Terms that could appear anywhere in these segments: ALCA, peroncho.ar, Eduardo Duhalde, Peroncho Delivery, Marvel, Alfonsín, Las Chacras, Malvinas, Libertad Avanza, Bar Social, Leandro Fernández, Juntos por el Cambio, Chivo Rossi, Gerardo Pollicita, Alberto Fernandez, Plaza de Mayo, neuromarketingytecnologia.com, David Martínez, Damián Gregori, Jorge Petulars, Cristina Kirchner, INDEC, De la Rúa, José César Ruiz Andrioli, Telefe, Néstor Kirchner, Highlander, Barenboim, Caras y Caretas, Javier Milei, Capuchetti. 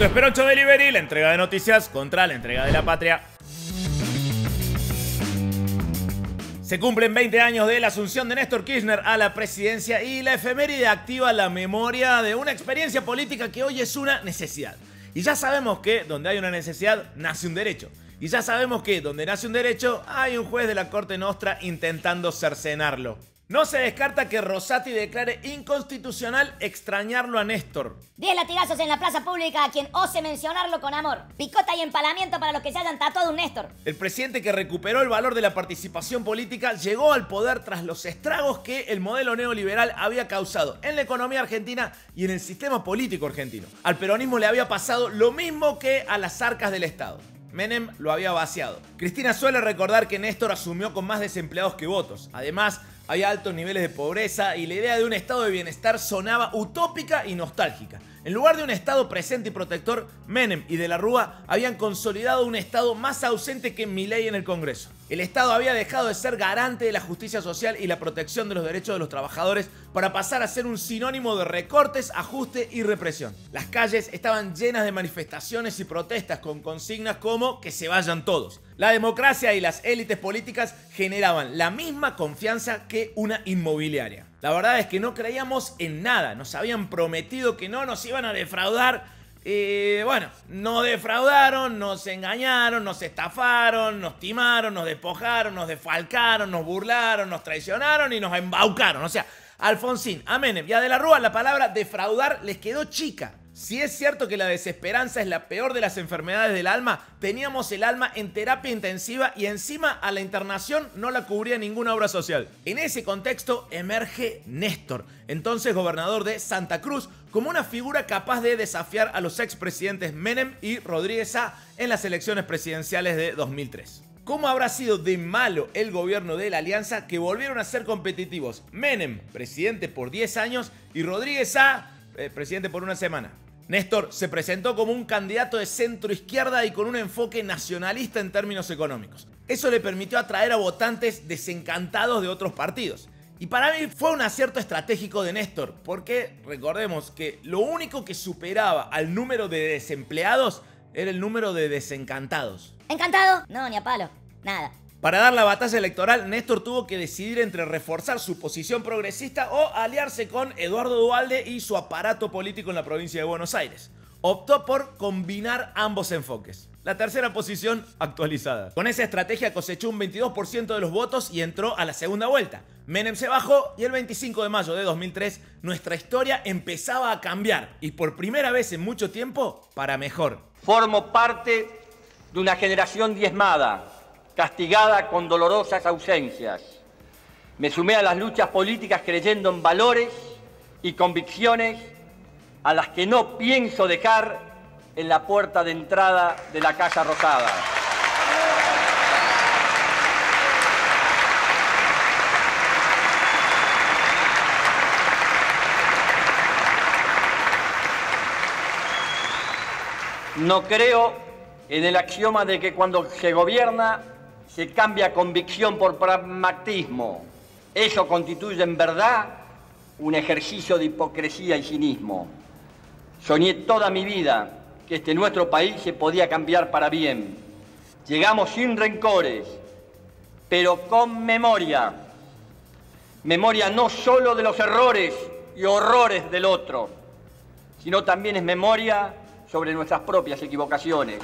Esto es Peroncho Delivery, la entrega de noticias contra la entrega de la patria. Se cumplen 20 años de la asunción de Néstor Kirchner a la presidencia y la efeméride activa la memoria de una experiencia política que hoy es una necesidad. Y ya sabemos que donde hay una necesidad nace un derecho. Y ya sabemos que donde nace un derecho hay un juez de la Corte Nostra intentando cercenarlo. No se descarta que Rosatti declare inconstitucional extrañarlo a Néstor. 10 latigazos en la plaza pública a quien ose mencionarlo con amor. Picota y empalamiento para los que se hayan tatuado un Néstor. El presidente que recuperó el valor de la participación política llegó al poder tras los estragos que el modelo neoliberal había causado en la economía argentina y en el sistema político argentino. Al peronismo le había pasado lo mismo que a las arcas del Estado. Menem lo había vaciado. Cristina suele recordar que Néstor asumió con más desempleados que votos. Además, había altos niveles de pobreza y la idea de un estado de bienestar sonaba utópica y nostálgica. En lugar de un estado presente y protector, Menem y De la Rúa habían consolidado un estado más ausente que Milei en el Congreso. El Estado había dejado de ser garante de la justicia social y la protección de los derechos de los trabajadores para pasar a ser un sinónimo de recortes, ajuste y represión. Las calles estaban llenas de manifestaciones y protestas con consignas como "que se vayan todos". La democracia y las élites políticas generaban la misma confianza que una inmobiliaria. La verdad es que no creíamos en nada, nos habían prometido que no nos iban a defraudar. Y bueno, nos defraudaron, nos engañaron, nos estafaron, nos timaron, nos despojaron, nos desfalcaron, nos burlaron, nos traicionaron y nos embaucaron. O sea, a Alfonsín, a Menem y a De la Rúa la palabra defraudar les quedó chica. Si es cierto que la desesperanza es la peor de las enfermedades del alma, teníamos el alma en terapia intensiva y encima a la internación no la cubría ninguna obra social. En ese contexto emerge Néstor, entonces gobernador de Santa Cruz, como una figura capaz de desafiar a los expresidentes Menem y Rodríguez A. en las elecciones presidenciales de 2003. ¿Cómo habrá sido de malo el gobierno de la Alianza que volvieron a ser competitivos Menem, presidente por 10 años, y Rodríguez A., presidente por una semana? Néstor se presentó como un candidato de centro izquierda y con un enfoque nacionalista en términos económicos. Eso le permitió atraer a votantes desencantados de otros partidos. Y para mí fue un acierto estratégico de Néstor, porque recordemos que lo único que superaba al número de desempleados era el número de desencantados. ¿Encantado? No, ni a palo, nada. Para dar la batalla electoral, Néstor tuvo que decidir entre reforzar su posición progresista o aliarse con Eduardo Duhalde y su aparato político en la provincia de Buenos Aires. Optó por combinar ambos enfoques. La tercera posición actualizada. Con esa estrategia cosechó un 22% de los votos y entró a la segunda vuelta. Menem se bajó y el 25 de mayo de 2003 nuestra historia empezaba a cambiar y por primera vez en mucho tiempo para mejor. Formo parte de una generación diezmada, castigada con dolorosas ausencias. Me sumé a las luchas políticas creyendo en valores y convicciones a las que no pienso dejar en la puerta de entrada de la Casa Rosada. No creo en el axioma de que cuando se gobierna se cambia convicción por pragmatismo. Eso constituye en verdad un ejercicio de hipocresía y cinismo. Soñé toda mi vida que este nuestro país se podía cambiar para bien. Llegamos sin rencores, pero con memoria. Memoria no solo de los errores y horrores del otro, sino también es memoria sobre nuestras propias equivocaciones.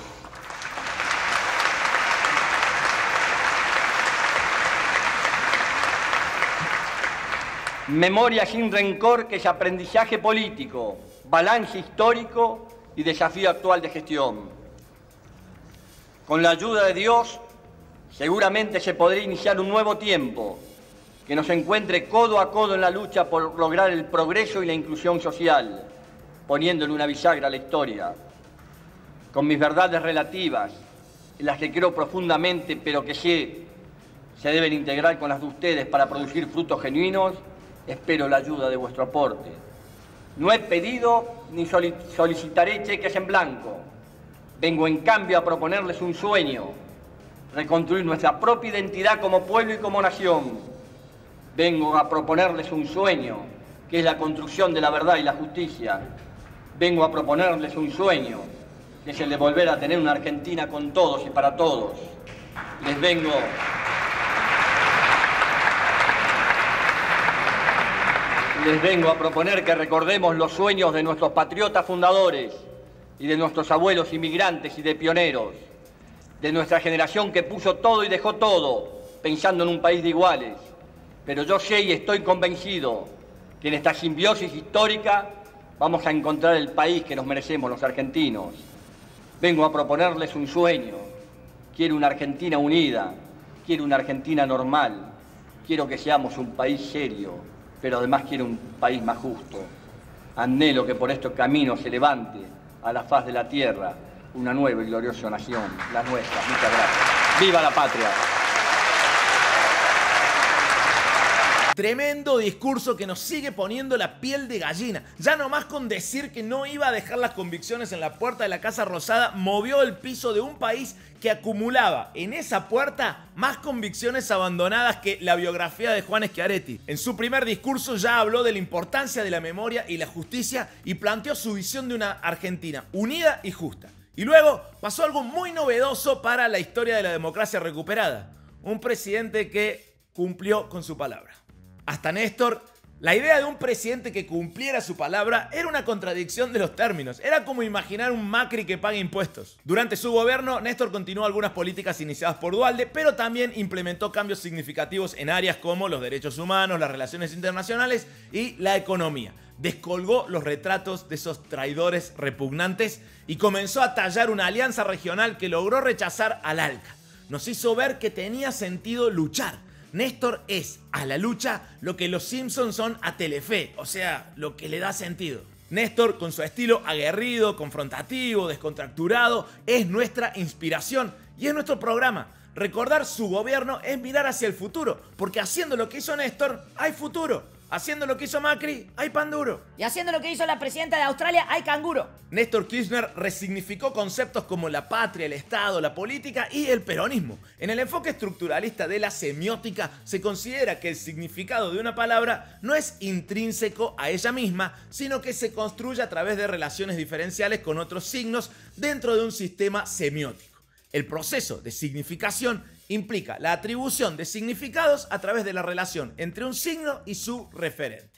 Memoria sin rencor que es aprendizaje político, balance histórico y desafío actual de gestión. Con la ayuda de Dios, seguramente se podrá iniciar un nuevo tiempo que nos encuentre codo a codo en la lucha por lograr el progreso y la inclusión social, poniéndole una bisagra a la historia. Con mis verdades relativas, en las que creo profundamente, pero que sé se deben integrar con las de ustedes para producir frutos genuinos, espero la ayuda de vuestro aporte. No he pedido ni solicitaré cheques en blanco. Vengo en cambio a proponerles un sueño, reconstruir nuestra propia identidad como pueblo y como nación. Vengo a proponerles un sueño, que es la construcción de la verdad y la justicia. Vengo a proponerles un sueño, es el de volver a tener una Argentina con todos y para todos. Les vengo... Les vengo a proponer que recordemos los sueños de nuestros patriotas fundadores y de nuestros abuelos inmigrantes y de pioneros, de nuestra generación que puso todo y dejó todo, pensando en un país de iguales. Pero yo sé y estoy convencido que en esta simbiosis histórica vamos a encontrar el país que nos merecemos los argentinos. Vengo a proponerles un sueño. Quiero una Argentina unida, quiero una Argentina normal, quiero que seamos un país serio, pero además quiere un país más justo. Anhelo que por estos caminos se levante a la faz de la tierra una nueva y gloriosa nación, la nuestra. Muchas gracias. ¡Viva la patria! Tremendo discurso que nos sigue poniendo la piel de gallina. Ya nomás con decir que no iba a dejar las convicciones en la puerta de la Casa Rosada, movió el piso de un país que acumulaba en esa puerta más convicciones abandonadas que la biografía de Juan Schiaretti. En su primer discurso ya habló de la importancia de la memoria y la justicia y planteó su visión de una Argentina unida y justa. Y luego pasó algo muy novedoso para la historia de la democracia recuperada. Un presidente que cumplió con su palabra. Hasta Néstor, la idea de un presidente que cumpliera su palabra era una contradicción de los términos. Era como imaginar un Macri que pague impuestos. Durante su gobierno, Néstor continuó algunas políticas iniciadas por Duhalde, pero también implementó cambios significativos en áreas como los derechos humanos, las relaciones internacionales y la economía. Descolgó los retratos de esos traidores repugnantes y comenzó a tallar una alianza regional que logró rechazar al ALCA. Nos hizo ver que tenía sentido luchar. Néstor es a la lucha lo que los Simpsons son a Telefe, o sea, lo que le da sentido. Néstor, con su estilo aguerrido, confrontativo, descontracturado, es nuestra inspiración y es nuestro programa. Recordar su gobierno es mirar hacia el futuro, porque haciendo lo que hizo Néstor, hay futuro. Haciendo lo que hizo Macri, hay pan duro. Y haciendo lo que hizo la presidenta de Australia, hay canguro. Néstor Kirchner resignificó conceptos como la patria, el Estado, la política y el peronismo. En el enfoque estructuralista de la semiótica se considera que el significado de una palabra no es intrínseco a ella misma, sino que se construye a través de relaciones diferenciales con otros signos dentro de un sistema semiótico. El proceso de significación implica la atribución de significados a través de la relación entre un signo y su referente.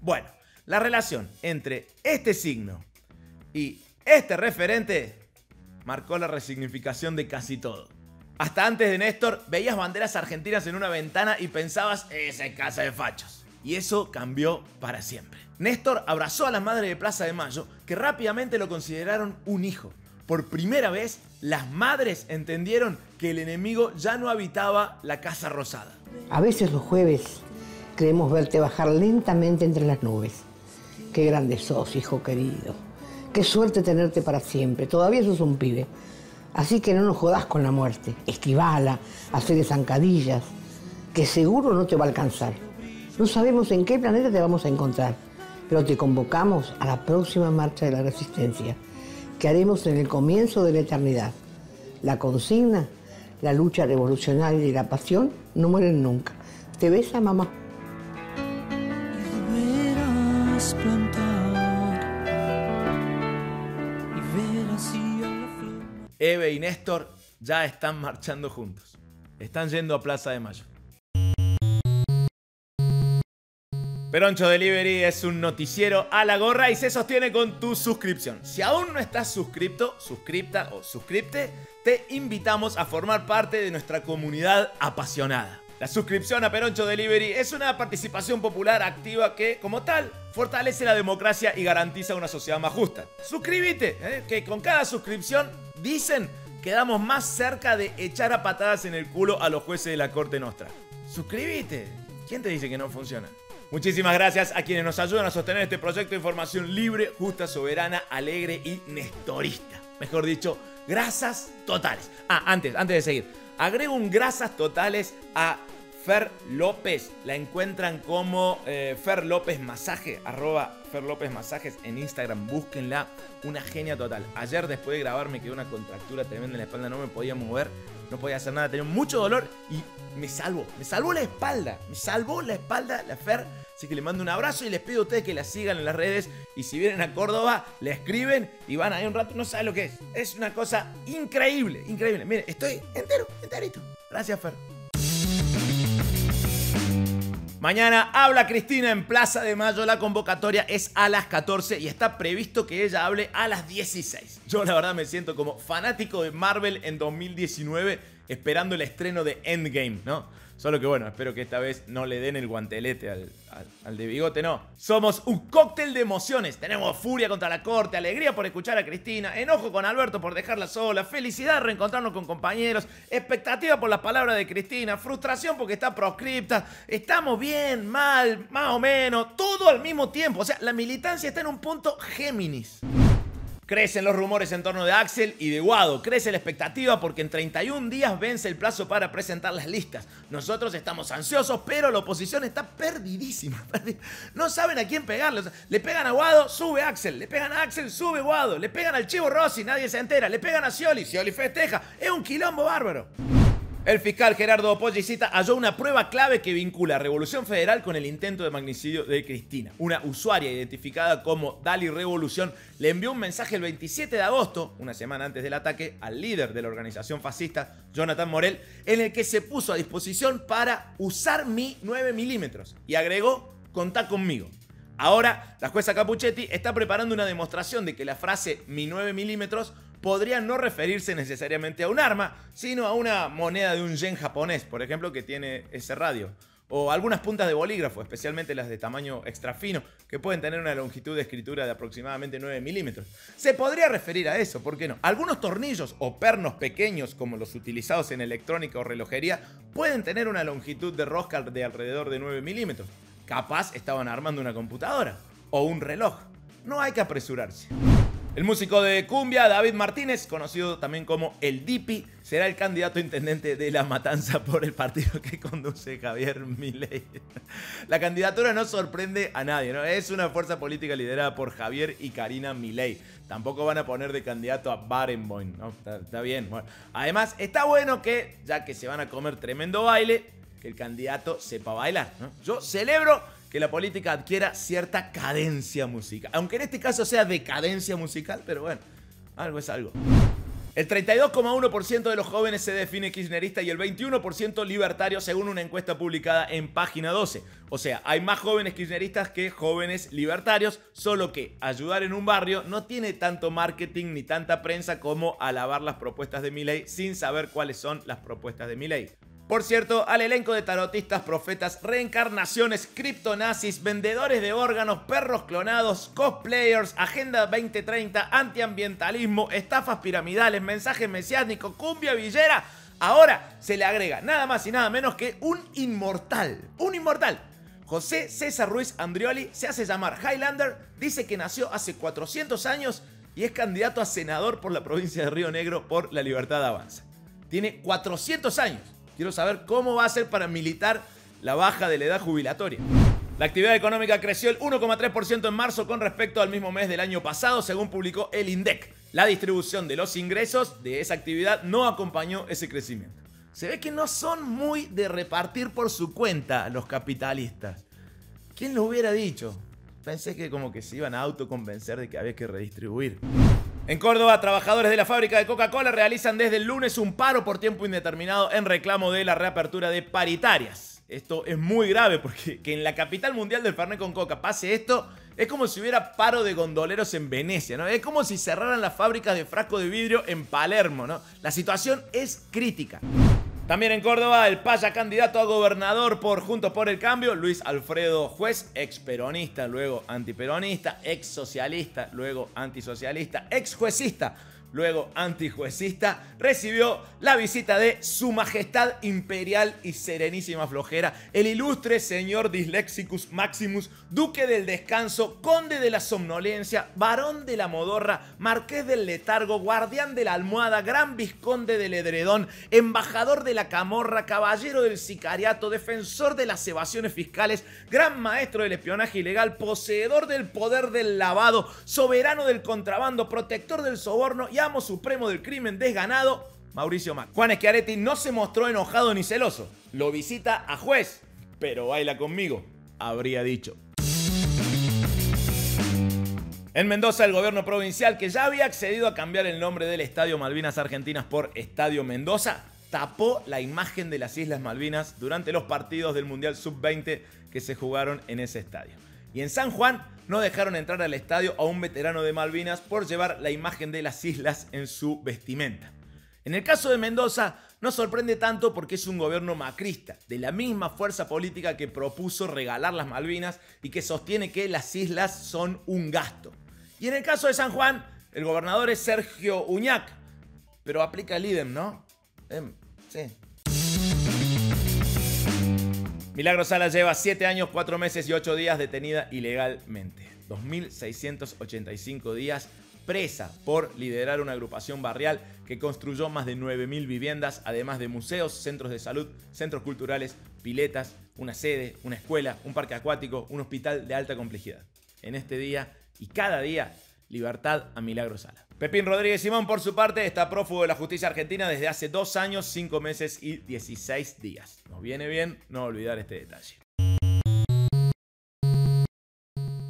Bueno, la relación entre este signo y este referente marcó la resignificación de casi todo. Hasta antes de Néstor, veías banderas argentinas en una ventana y pensabas, esa es casa de fachos. Y eso cambió para siempre. Néstor abrazó a las madres de Plaza de Mayo, que rápidamente lo consideraron un hijo. Por primera vez, las madres entendieron que el enemigo ya no habitaba la Casa Rosada. A veces los jueves creemos verte bajar lentamente entre las nubes. Qué grande sos, hijo querido. Qué suerte tenerte para siempre. Todavía sos un pibe. Así que no nos jodás con la muerte. Esquivala, hacele zancadillas, que seguro no te va a alcanzar. No sabemos en qué planeta te vamos a encontrar, pero te convocamos a la próxima marcha de la resistencia, que haremos en el comienzo de la eternidad. La consigna, la lucha revolucionaria y la pasión no mueren nunca. Te besa, mamá. Eva y Néstor ya están marchando juntos. Están yendo a Plaza de Mayo. Peroncho Delivery es un noticiero a la gorra y se sostiene con tu suscripción. Si aún no estás suscripto, suscripta o suscripte, te invitamos a formar parte de nuestra comunidad apasionada. La suscripción a Peroncho Delivery es una participación popular activa que, como tal, fortalece la democracia y garantiza una sociedad más justa. Suscríbete, que con cada suscripción, dicen, quedamos más cerca de echar a patadas en el culo a los jueces de la Corte Nostra. Suscríbete. ¿Quién te dice que no funciona? Muchísimas gracias a quienes nos ayudan a sostener este proyecto de información libre, justa, soberana, alegre y nestorista. Mejor dicho, grasas totales. Ah, antes de seguir, agrego un grasas totales a Fer López. La encuentran como Fer López Masaje, arroba Fer López Masajes en Instagram. Búsquenla, una genia total. Ayer, después de grabar, me quedó una contractura tremenda en la espalda, no me podía mover. no podía hacer nada, tenía mucho dolor y me salvó la espalda, la Fer. Así que le mando un abrazo y les pido a ustedes que la sigan en las redes. Y si vienen a Córdoba, le escriben y van ahí un rato, no saben lo que es. Es una cosa increíble, increíble. Miren, estoy entero, enterito. Gracias, Fer. Mañana habla Cristina en Plaza de Mayo, la convocatoria es a las 14 y está previsto que ella hable a las 16. Yo la verdad me siento como fanático de Marvel en 2019 esperando el estreno de Endgame, ¿no? Solo que bueno, espero que esta vez no le den el guantelete al de bigote, no. Somos un cóctel de emociones, tenemos furia contra la corte, alegría por escuchar a Cristina, enojo con Alberto por dejarla sola, felicidad de reencontrarnos con compañeros, expectativa por las palabras de Cristina, frustración porque está proscripta, estamos bien, mal, más o menos, todo al mismo tiempo. O sea, la militancia está en un punto Géminis. Crecen los rumores en torno de Axel y de Wado. Crece la expectativa porque en 31 días vence el plazo para presentar las listas. Nosotros estamos ansiosos, pero la oposición está perdidísima. No saben a quién pegarle. O sea, le pegan a Wado, sube Axel. Le pegan a Axel, sube Wado. Le pegan al Chivo Rossi, nadie se entera. Le pegan a Scioli, Scioli festeja. Es un quilombo bárbaro. El fiscal Gerardo Pollicita halló una prueba clave que vincula a Revolución Federal con el intento de magnicidio de Cristina. Una usuaria identificada como Dali Revolución le envió un mensaje el 27 de agosto, una semana antes del ataque, al líder de la organización fascista, Jonathan Morel, en el que se puso a disposición para usar mi 9 milímetros y agregó, contá conmigo. Ahora, la jueza Capuchetti está preparando una demostración de que la frase mi 9 milímetros podría no referirse necesariamente a un arma, sino a una moneda de un yen japonés, por ejemplo, que tiene ese radio. O algunas puntas de bolígrafo, especialmente las de tamaño extra fino, que pueden tener una longitud de escritura de aproximadamente 9 milímetros. Se podría referir a eso, ¿por qué no? Algunos tornillos o pernos pequeños, como los utilizados en electrónica o relojería, pueden tener una longitud de rosca de alrededor de 9 milímetros. Capaz estaban armando una computadora o un reloj. No hay que apresurarse. El músico de cumbia, David Martínez, conocido también como El Dipi, será el candidato intendente de La Matanza por el partido que conduce Javier Milei. La candidatura no sorprende a nadie, ¿no? Es una fuerza política liderada por Javier y Karina Milei. Tampoco van a poner de candidato a Barenboim, ¿no? Está bien. Bueno. Además, está bueno que, ya que se van a comer tremendo baile, que el candidato sepa bailar, ¿no? Yo celebro que la política adquiera cierta cadencia musical. Aunque en este caso sea decadencia musical, pero bueno, algo es algo. El 32,1% de los jóvenes se define kirchnerista y el 21% libertario según una encuesta publicada en Página 12. O sea, hay más jóvenes kirchneristas que jóvenes libertarios, solo que ayudar en un barrio no tiene tanto marketing ni tanta prensa como alabar las propuestas de Milei sin saber cuáles son las propuestas de Milei. Por cierto, al elenco de tarotistas, profetas, reencarnaciones, criptonazis, vendedores de órganos, perros clonados, cosplayers, Agenda 2030, antiambientalismo, estafas piramidales, mensaje mesiánico, cumbia villera, ahora se le agrega nada más y nada menos que un inmortal. ¡Un inmortal! José César Ruiz Andrioli se hace llamar Highlander, dice que nació hace 400 años y es candidato a senador por la provincia de Río Negro por La Libertad Avanza. Tiene 400 años. Quiero saber cómo va a ser para militar la baja de la edad jubilatoria. La actividad económica creció el 1,3% en marzo con respecto al mismo mes del año pasado, según publicó el INDEC. La distribución de los ingresos de esa actividad no acompañó ese crecimiento. Se ve que no son muy de repartir por su cuenta los capitalistas. ¿Quién lo hubiera dicho? Pensé que como que se iban a autoconvencer de que había que redistribuir. En Córdoba, trabajadores de la fábrica de Coca-Cola realizan desde el lunes un paro por tiempo indeterminado en reclamo de la reapertura de paritarias. Esto es muy grave porque que en la capital mundial del Fernet con Coca pase esto es como si hubiera paro de gondoleros en Venecia, ¿no? Es como si cerraran las fábricas de frasco de vidrio en Palermo, ¿no? La situación es crítica. También en Córdoba, el paya candidato a gobernador por Juntos por el Cambio, Luis Alfredo Juez, ex peronista, luego antiperonista, ex socialista, luego antisocialista, ex juecista, luego antijuecista, recibió la visita de Su Majestad Imperial y Serenísima Flojera, el ilustre señor Dislexicus Maximus, duque del descanso, conde de la somnolencia, varón de la modorra, marqués del letargo, guardián de la almohada, gran vizconde del edredón, embajador de la camorra, caballero del sicariato, defensor de las evasiones fiscales, gran maestro del espionaje ilegal, poseedor del poder del lavado, soberano del contrabando, protector del soborno y amo supremo del crimen desganado, Mauricio Macri. Juan Schiaretti no se mostró enojado ni celoso. Lo visita a juez, pero baila conmigo, habría dicho. En Mendoza, el gobierno provincial, que ya había accedido a cambiar el nombre del Estadio Malvinas Argentinas por Estadio Mendoza, tapó la imagen de las Islas Malvinas durante los partidos del Mundial Sub-20 que se jugaron en ese estadio. Y en San Juan no dejaron entrar al estadio a un veterano de Malvinas por llevar la imagen de las islas en su vestimenta. En el caso de Mendoza no sorprende tanto porque es un gobierno macrista, de la misma fuerza política que propuso regalar las Malvinas y que sostiene que las islas son un gasto. Y en el caso de San Juan, el gobernador es Sergio Uñac, pero aplica el IDEM, ¿no? Sí. Milagro Sala lleva 7 años, 4 meses y 8 días detenida ilegalmente. 2.685 días presa por liderar una agrupación barrial que construyó más de 9.000 viviendas, además de museos, centros de salud, centros culturales, piletas, una sede, una escuela, un parque acuático, un hospital de alta complejidad. En este día y cada día, libertad a Milagro Sala. Pepín Rodríguez Simón, por su parte, está prófugo de la justicia argentina desde hace 2 años, 5 meses y 16 días. Nos viene bien no olvidar este detalle.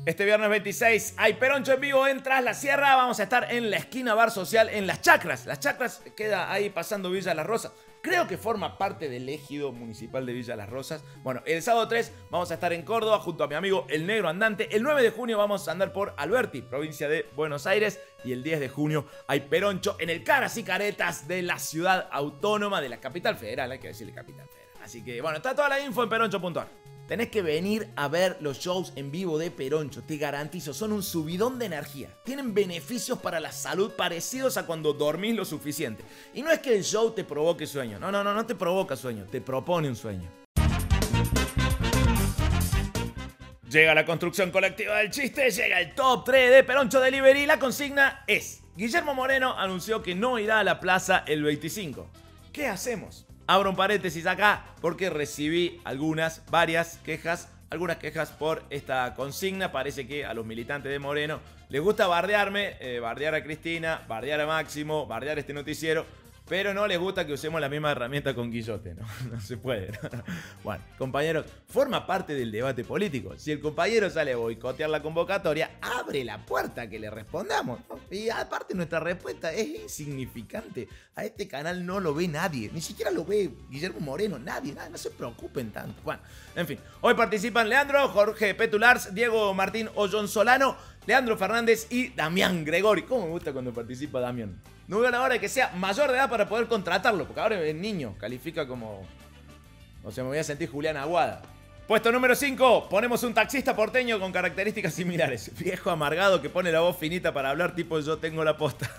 Este viernes 26 hay Peroncho en vivo en Tras la Sierra. Vamos a estar en la esquina Bar Social en Las Chacras. Las Chacras queda ahí pasando Villa las Rosas. Creo que forma parte del ejido municipal de Villa las Rosas. Bueno, el sábado 3 vamos a estar en Córdoba junto a mi amigo El Negro Andante. El 9 de junio vamos a andar por Alberti, provincia de Buenos Aires. Y el 10 de junio hay Peroncho en el Caras y Caretas de la ciudad autónoma de la capital federal. Hay que decirle capital federal. Así que, bueno, está toda la info en peroncho.ar. Tenés que venir a ver los shows en vivo de Peroncho, te garantizo, son un subidón de energía. Tienen beneficios para la salud parecidos a cuando dormís lo suficiente. Y no es que el show te provoque sueño, no te provoca sueño, te propone un sueño. Llega la construcción colectiva del chiste, llega el top 3 de Peroncho Delivery y la consigna es: Guillermo Moreno anunció que no irá a la plaza el 25. ¿Qué hacemos? Abro un paréntesis acá porque recibí varias quejas por esta consigna. Parece que a los militantes de Moreno les gusta bardearme, bardear a Cristina, bardear a Máximo, bardear este noticiero, pero no les gusta que usemos la misma herramienta con Guillote, ¿no? No se puede. Bueno, compañeros, forma parte del debate político. Si el compañero sale a boicotear la convocatoria, abre la puerta a que le respondamos, ¿no? Y aparte nuestra respuesta es insignificante. A este canal no lo ve nadie. Ni siquiera lo ve Guillermo Moreno. Nadie. No se preocupen tanto. Bueno, en fin. Hoy participan Leandro, Jorge Petulars, Diego Martín Ollón Solano, Leandro Fernández y Damián Gregori. ¿Cómo me gusta cuando participa Damián? No veo la hora de que sea mayor de edad para poder contratarlo, porque ahora el niño califica como... O sea, me voy a sentir Julián Aguada. Puesto número 5, ponemos un taxista porteño con características similares. Viejo amargado que pone la voz finita para hablar tipo yo tengo la posta.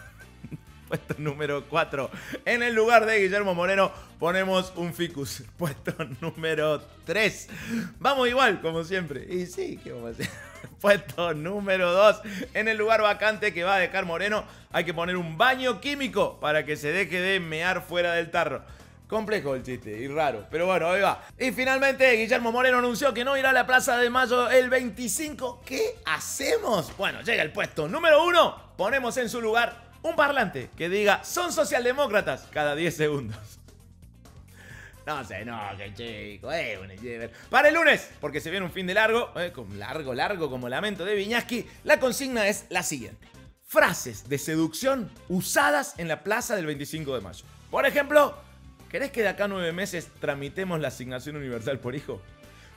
Puesto número 4, en el lugar de Guillermo Moreno ponemos un ficus. Puesto número 3, vamos igual como siempre. Y sí, ¿qué vamos a hacer? Puesto número 2, en el lugar vacante que va a dejar Moreno hay que poner un baño químico para que se deje de mear fuera del tarro. Complejo el chiste y raro, pero bueno, ahí va. Y finalmente Guillermo Moreno anunció que no irá a la Plaza de Mayo el 25. ¿Qué hacemos? Bueno, llega el puesto número 1, ponemos en su lugar un parlante que diga son socialdemócratas cada 10 segundos. No sé, no, qué chico, Para el lunes, porque se viene un fin de largo, con largo como Lamento de Viñaski, la consigna es la siguiente. Frases de seducción usadas en la plaza del 25 de mayo. Por ejemplo, ¿querés que de acá 9 meses tramitemos la asignación universal por hijo?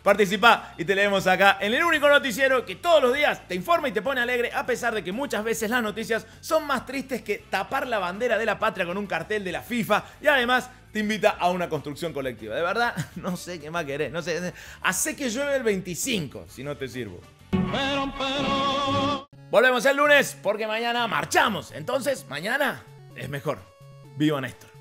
Participá y te leemos acá en el único noticiero que todos los días te informa y te pone alegre, a pesar de que muchas veces las noticias son más tristes que tapar la bandera de la patria con un cartel de la FIFA y además te invita a una construcción colectiva. De verdad, no sé qué más querés, no sé. Hacé que llueve el 25, si no te sirvo. Pero. Volvemos el lunes porque mañana marchamos. Entonces, mañana es mejor. Viva Néstor.